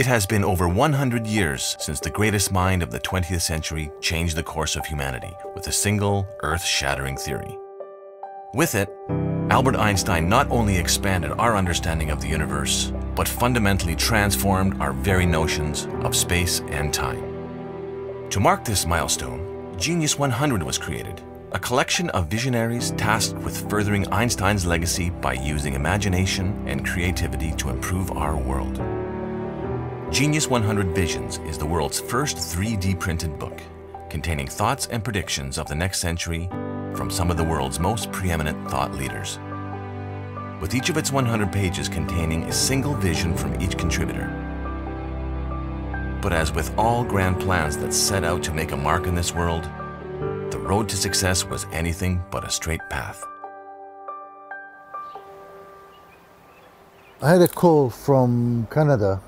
It has been over 100 years since the greatest mind of the 20th century changed the course of humanity with a single, earth-shattering theory. With it, Albert Einstein not only expanded our understanding of the universe, but fundamentally transformed our very notions of space and time. To mark this milestone, Genius 100 was created, a collection of visionaries tasked with furthering Einstein's legacy by using imagination and creativity to improve our world. Genius 100 Visions is the world's first 3D printed book, containing thoughts and predictions of the next century from some of the world's most preeminent thought leaders, with each of its 100 pages containing a single vision from each contributor. But as with all grand plans that set out to make a mark in this world, the road to success was anything but a straight path. I had a call from Canada.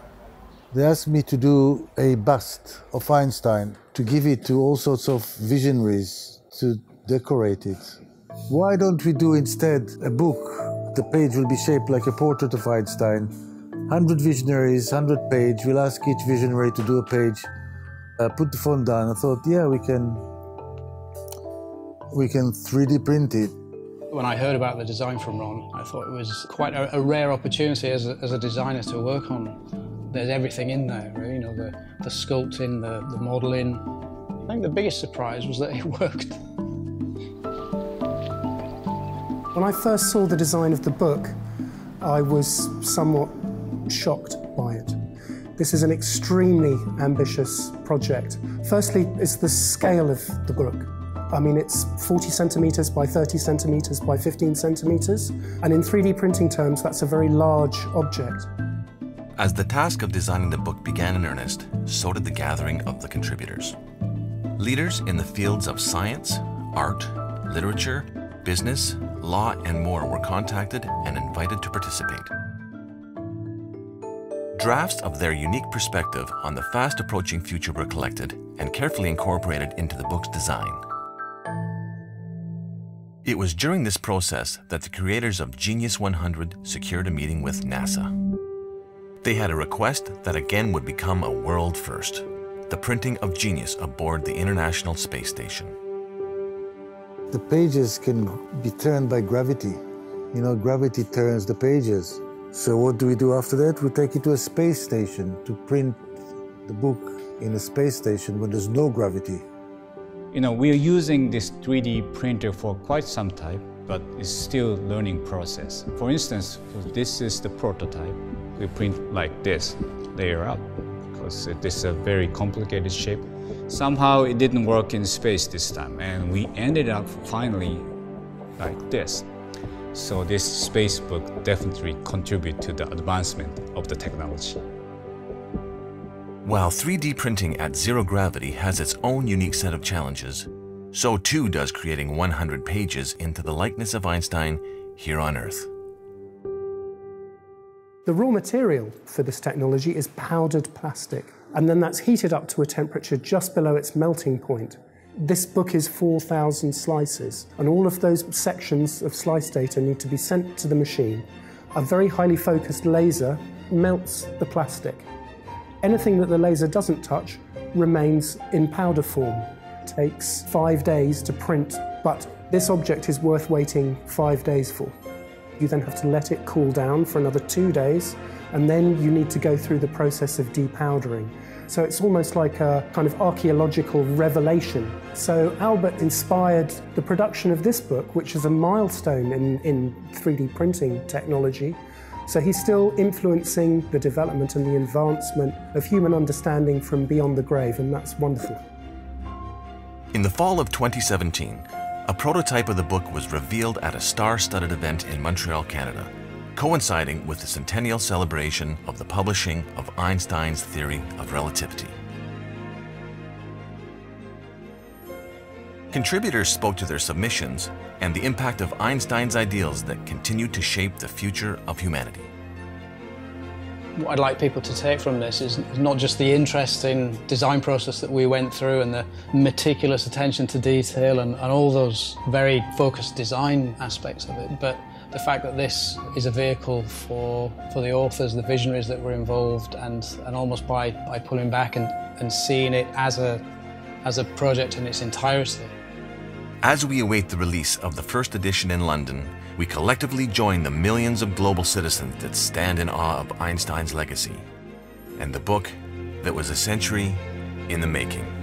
They asked me to do a bust of Einstein, to give it to all sorts of visionaries to decorate it. Why don't we do instead a book? The page will be shaped like a portrait of Einstein. 100 visionaries, 100 page. We'll ask each visionary to do a page. I put the font down. I thought, yeah, we can 3D print it. When I heard about the design from Ron, I thought it was quite a rare opportunity as a designer to work on. There's everything in there, you know, the sculpting, the modelling. I think the biggest surprise was that it worked. When I first saw the design of the book, I was somewhat shocked by it. This is an extremely ambitious project. Firstly, it's the scale of the book. I mean, it's 40 centimetres by 30 centimetres by 15 centimetres, and in 3D printing terms, that's a very large object. As the task of designing the book began in earnest, so did the gathering of the contributors. Leaders in the fields of science, art, literature, business, law, and more were contacted and invited to participate. Drafts of their unique perspective on the fast-approaching future were collected and carefully incorporated into the book's design. It was during this process that the creators of Genius 100 secured a meeting with NASA. They had a request that again would become a world first: the printing of Genius aboard the International Space Station. The pages can be turned by gravity. You know, gravity turns the pages. So what do we do after that? We take it to a space station to print the book in a space station when there's no gravity. You know, we are using this 3D printer for quite some time, but it's still a learning process. For instance, this is the prototype. We print like this, layer up, because this is a very complicated shape. Somehow it didn't work in space this time, and we ended up finally like this. So this space book definitely contributes to the advancement of the technology. While 3D printing at zero gravity has its own unique set of challenges, so too does creating 100 pages into the likeness of Einstein here on Earth. The raw material for this technology is powdered plastic, and then that's heated up to a temperature just below its melting point. This book is 4,000 slices, and all of those sections of slice data need to be sent to the machine. A very highly focused laser melts the plastic. Anything that the laser doesn't touch remains in powder form. It takes 5 days to print, but this object is worth waiting 5 days for. You then have to let it cool down for another 2 days, and then you need to go through the process of depowdering. So it's almost like a kind of archaeological revelation. So Albert inspired the production of this book, which is a milestone in 3D printing technology. So he's still influencing the development and the advancement of human understanding from beyond the grave, and that's wonderful. In the fall of 2017, a prototype of the book was revealed at a star-studded event in Montreal, Canada, coinciding with the centennial celebration of the publishing of Einstein's theory of relativity. Contributors spoke to their submissions and the impact of Einstein's ideals that continue to shape the future of humanity. What I'd like people to take from this is not just the interesting design process that we went through and the meticulous attention to detail and all those very focused design aspects of it, but The fact that this is a vehicle for the authors, the visionaries that were involved, and almost by pulling back and seeing it as a project in its entirety. As we await the release of the first edition in London, we collectively join the millions of global citizens that stand in awe of Einstein's legacy and the book that was a century in the making.